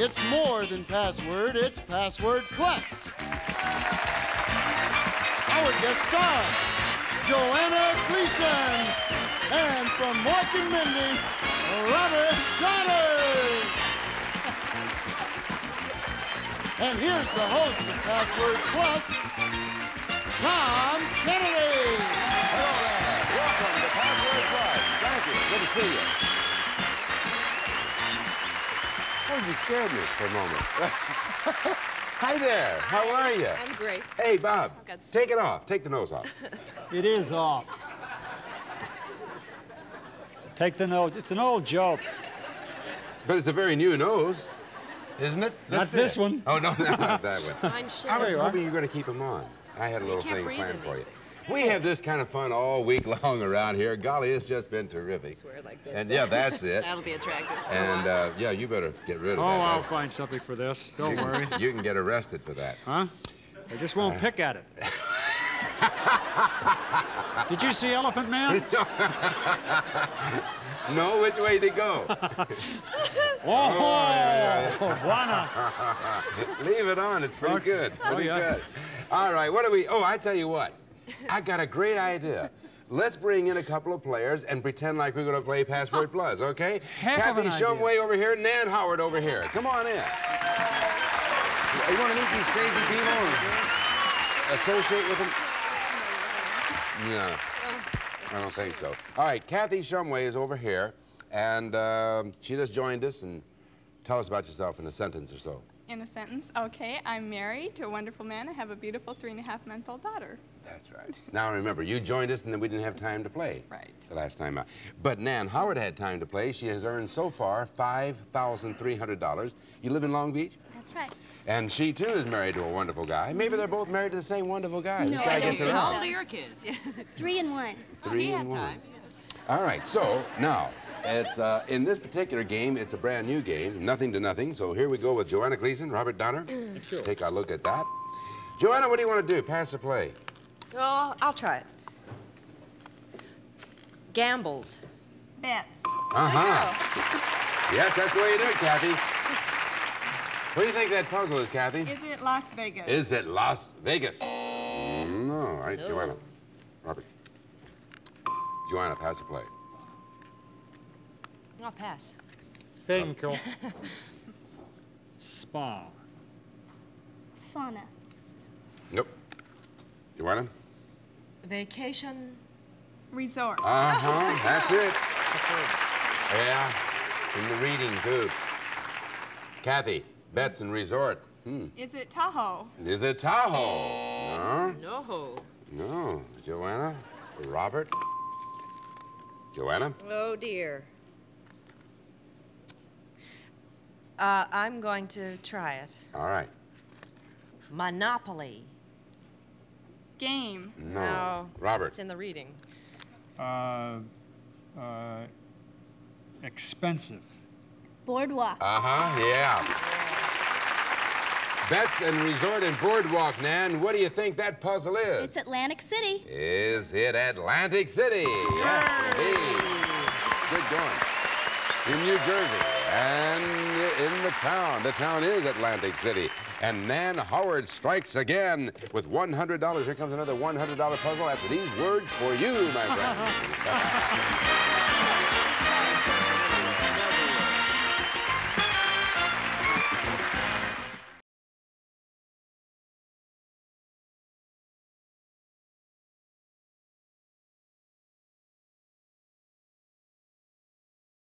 It's more than Password, it's Password Plus. Our guest star, Joanna Gleason. And from Mork and Mindy, Robert Donner. And here's the host of Password Plus, Tom Kennedy. Hello there. Welcome to Password Plus. Thank you. Good to see you. Oh, you scared me for a moment. Hi there. How are you? I'm great. Hey, Bob. Oh, take it off. Take the nose off. It is off. Take the nose. It's an old joke. But it's a very new nose, isn't it? That's not it. This one. Oh, no, not that one. Mine should. I was hoping you were going to keep them on. I had a little thing planned for you. We have this kind of fun all week long around here. Golly, it's just been terrific. I swear like this. And yeah, that's it. That'll be attractive. And yeah, you better get rid of that. Oh, I'll find something for this. Don't worry. You can get arrested for that. Huh? I just won't pick at it. Did you see Elephant Man? No, which way to go? Why not? Leave it on. It's pretty good. Pretty good. All right, what do we... Oh, I tell you what. I got a great idea. Let's bring in a couple of players and pretend like we're going to play Password Plus, okay? Kathy Shumway over here, Nan Howard over here. Come on in. You want to meet these crazy people and associate with them? No, I don't think so. All right, Kathy Shumway is over here, and she just joined us. And tell us about yourself in a sentence or so. In a sentence, okay, I'm married to a wonderful man. I have a beautiful 3.5-month-old daughter. That's right. Now remember, you joined us and then we didn't have time to play. Right. The last time out. But Nan Howard had time to play. She has earned so far $5,300. You live in Long Beach? That's right. And she too is married to a wonderful guy. Maybe they're both married to the same wonderful guy. No, this guy gets around. How old are your kids? 3 and 1. Three and one. Yeah. All right, so now. It's, in this particular game, it's a brand new game, nothing to nothing. So here we go with Joanna Gleason, Robert Donner. Sure. Take a look at that. Joanna, what do you want to do? Pass or play? Oh, I'll try it. Gambles. Bets. Uh-huh. Yes, that's the way you do it, Kathy. What do you think that puzzle is, Kathy? Is it Las Vegas? Is it Las Vegas? No. All right, no. Joanna. Robert. Joanna, pass or play? I'll pass. Finkel. Spa. Sauna. Nope. You want him? Vacation. Resort. Uh-huh. That's it. Yeah. In the reading, too. Kathy, bets and resort. Hmm. Is it Tahoe? Is it Tahoe? No. No. No. Joanna? Robert? Joanna? Oh, dear. I'm going to try it. All right. Monopoly. Game. No. Robert. It's in the reading. Expensive. Boardwalk. Uh-huh, yeah. Bets and resort and boardwalk, Nan. What do you think that puzzle is? It's Atlantic City. Is it Atlantic City? Yes, indeed. Good going. In New Jersey. And in the town is Atlantic City. And Nan Howard strikes again with $100. Here comes another $100 puzzle after these words for you, my friend.